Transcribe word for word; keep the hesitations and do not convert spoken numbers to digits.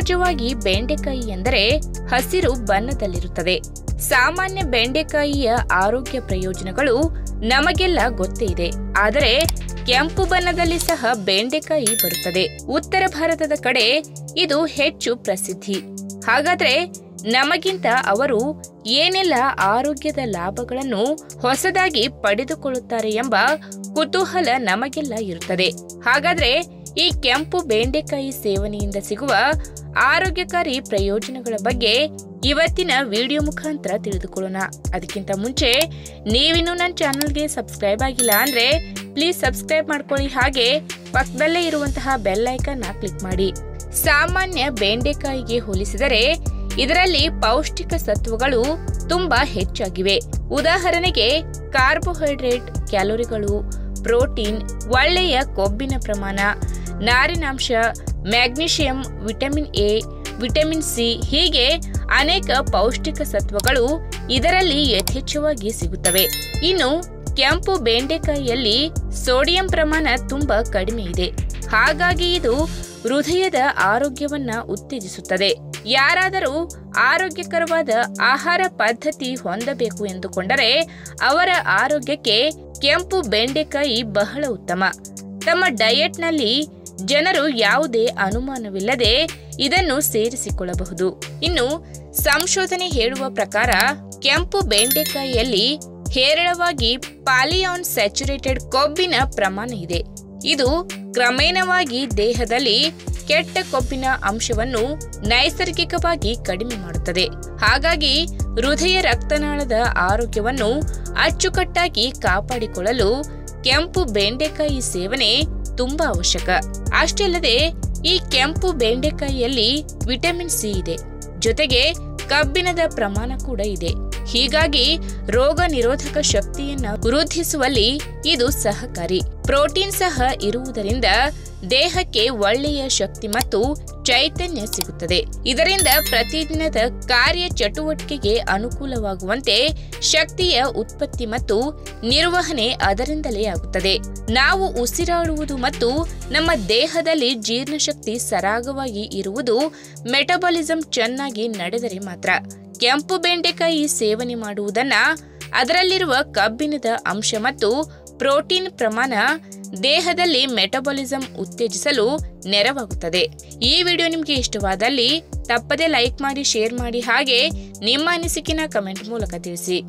ಸಹಜವಾಗಿ ಬೆಂಡೆಕಾಯಿ ಎಂದರೆ ಹಸಿರು ಬಣ್ಣದಲ್ಲಿರುತ್ತದೆ. ಸಾಮಾನ್ಯ ಬೆಂಡೆಕಾಯಿಯ ಆರೋಗ್ಯ ಪ್ರಯೋಜನಗಳು ನಮಗೆಲ್ಲ ಗೊತ್ತೇ ಇದೆ. ಆದರೆ ಕೆಂಪು ಬಣ್ಣದಲ್ಲಿ ಸಹ ಬೆಂಡೆಕಾಯಿ ಬರುತ್ತದೆ. ಉತ್ತರ ಭಾರತದ ಕಡೆ ಇದು ಹೆಚ್ಚು ಪ್ರಸಿದ್ಧಿ. ಹಾಗಾದರೆ ನಮಗಿಂತ ಅವರು ಏನೆಲ್ಲ ಆರೋಗ್ಯದ ಲಾಭಗಳನ್ನು ಹೊಸದಾಗಿ ಪಡೆದುಕೊಳ್ಳುತ್ತಾರೆ ಎಂಬ ಕುತೂಹಲ ನಮಗೆಲ್ಲ ಇರುತ್ತದೆ. ಹಾಗಾದರೆ ಈ ಕೆಂಪು ಬೆಂಡೆಕಾಯಿ ಸೇವನೆಯಿಂದ ಸಿಗುವ ಆರೋಗ್ಯಕಾರಿ ಪ್ರಯೋಜನಗಳ ಬಗ್ಗೆ ಇವತ್ತಿನ ವಿಡಿಯೋ ಮುಖಾಂತರ ತಿಳಿದುಕೊಳ್ಳೋಣ. ಅದಕ್ಕಿಂತ ಮುಂಚೆ ನೀವಿನ್ನೂ ನನ್ನ ಚಾನಲ್ಗೆ ಸಬ್ಸ್ಕ್ರೈಬ್ ಆಗಿಲ್ಲ ಅಂದರೆ ಪ್ಲೀಸ್ ಸಬ್ಸ್ಕ್ರೈಬ್ ಮಾಡ್ಕೊಳ್ಳಿ. ಹಾಗೆ ಪಕ್ಕದಲ್ಲೇ ಇರುವಂತಹ ಬೆಲ್ ಐಕಾನ್ ಅನ್ನು ಕ್ಲಿಕ್ ಮಾಡಿ. ಸಾಮಾನ್ಯ ಬೆಂಡೆಕಾಯಿಗೆ ಹೋಲಿಸಿದರೆ ಇದರಲ್ಲಿ ಪೌಷ್ಟಿಕ ಸತ್ವಗಳು ತುಂಬಾ ಹೆಚ್ಚಾಗಿವೆ. ಉದಾಹರಣೆಗೆ ಕಾರ್ಬೋಹೈಡ್ರೇಟ್, ಕ್ಯಾಲೋರಿಗಳು, ಪ್ರೋಟೀನ್, ಒಳ್ಳೆಯ ಕೊಬ್ಬಿನ ಪ್ರಮಾಣ, ನಾರಿನಾಂಶ, magnesium, vitamin A, vitamin C ಹೀಗೆ ಅನೇಕ ಪೌಷ್ಟಿಕ ಸತ್ವಗಳು ಇದರಲ್ಲಿ ಯಥೇಚ್ಛವಾಗಿ ಸಿಗುತ್ತವೆ. ಇನ್ನು ಕೆಂಪು ಬೆಂಡೆಕಾಯಿಯಲ್ಲಿ ಸೋಡಿಯಂ ಪ್ರಮಾಣ ತುಂಬಾ ಕಡಿಮೆ ಇದೆ. ಹಾಗಾಗಿ ಇದು ಹೃದಯದ ಆರೋಗ್ಯವನ್ನ ಉತ್ತೇಜಿಸುತ್ತದೆ. ಯಾರಾದರೂ ಆರೋಗ್ಯಕರವಾದ ಆಹಾರ ಪದ್ಧತಿ ಹೊಂದಬೇಕು ಎಂದುಕೊಂಡರೆ ಅವರ ಆರೋಗ್ಯಕ್ಕೆ ಕೆಂಪು ಬೆಂಡೆಕಾಯಿ ಬಹಳ ಉತ್ತಮ. ತಮ್ಮ ಡಯೆಟ್ನಲ್ಲಿ ಜನರು ಯಾವುದೇ ಅನುಮಾನವಿಲ್ಲದೆ ಇದನ್ನು ಸೇರಿಸಿಕೊಳ್ಳಬಹುದು. ಇನ್ನು ಸಂಶೋಧನೆ ಹೇಳುವ ಪ್ರಕಾರ ಕೆಂಪು ಬೆಂಡೆಕಾಯಿಯಲ್ಲಿ ಹೇರಳವಾಗಿ ಪಾಲಿಯಾನ್ ಸ್ಯಾಚುರೇಟೆಡ್ ಕೊಬ್ಬಿನ ಪ್ರಮಾಣ ಇದೆ. ಇದು ಕ್ರಮೇಣವಾಗಿ ದೇಹದಲ್ಲಿ ಕೆಟ್ಟ ಕೊಬ್ಬಿನ ಅಂಶವನ್ನು ನೈಸರ್ಗಿಕವಾಗಿ ಕಡಿಮೆ ಮಾಡುತ್ತದೆ. ಹಾಗಾಗಿ ಹೃದಯ ರಕ್ತನಾಳದ ಆರೋಗ್ಯವನ್ನು ಅಚ್ಚುಕಟ್ಟಾಗಿ ಕಾಪಾಡಿಕೊಳ್ಳಲು ಕೆಂಪು ಬೆಂಡೆಕಾಯಿ ಸೇವನೆ ತುಂಬಾ ಅವಶ್ಯಕ. ಅಷ್ಟೇ ಅಲ್ಲದೆ ಈ ಕೆಂಪು ಬೆಂಡೆಕಾಯಿಯಲ್ಲಿ ವಿಟಮಿನ್ ಸಿ ಇದೆ, ಜೊತೆಗೆ ಕಬ್ಬಿಣದ ಪ್ರಮಾಣ ಕೂಡ ಇದೆ. ಹೀಗಾಗಿ ರೋಗ ನಿರೋಧಕ ಶಕ್ತಿಯನ್ನ ವೃದ್ಧಿಸುವಲ್ಲಿ ಇದು ಸಹಕಾರಿ. ಪ್ರೋಟೀನ್ ಸಹ ಇರುವುದರಿಂದ ದೇಹಕ್ಕೆ ಒಳ್ಳೆಯ ಶಕ್ತಿ ಮತ್ತು ಚೈತನ್ಯ ಸಿಗುತ್ತದೆ. ಇದರಿಂದ ಪ್ರತಿದಿನದ ಕಾರ್ಯ ಚಟುವಟಿಕೆಗೆ ಅನುಕೂಲವಾಗುವಂತೆ ಶಕ್ತಿಯ ಉತ್ಪತ್ತಿ ಮತ್ತು ನಿರ್ವಹಣೆ ಅದರಿಂದಲೇ ಆಗುತ್ತದೆ. ನಾವು ಉಸಿರಾಡುವುದು ಮತ್ತು ನಮ್ಮ ದೇಹದಲ್ಲಿ ಜೀರ್ಣಶಕ್ತಿ ಸರಾಗವಾಗಿ ಇರುವುದು, ಮೆಟಬಾಲಿಸಂ ಚೆನ್ನಾಗಿ ನಡೆದರೆ ಮಾತ್ರ. ಕೆಂಪು ಬೆಂಡೆಕಾಯಿ ಸೇವನೆ ಮಾಡುವುದನ್ನ ಅದರಲ್ಲಿರುವ ಕಬ್ಬಿಣದ ಅಂಶ ಮತ್ತು ಪ್ರೋಟೀನ್ ಪ್ರಮಾಣ ದೇಹದಲ್ಲಿ ಮೆಟಬಾಲಿಸಂ ಉತ್ತೇಜಿಸಲು ನೆರವಾಗುತ್ತದೆ. ಈ ವಿಡಿಯೋ ನಿಮಗೆ ಇಷ್ಟವಾದಲ್ಲಿ ತಪ್ಪದೇ ಲೈಕ್ ಮಾಡಿ, ಶೇರ್ ಮಾಡಿ. ಹಾಗೆ ನಿಮ್ಮ ಅನಿಸಿಕೆನ ಕಮೆಂಟ್ ಮೂಲಕ ತಿಳಿಸಿ.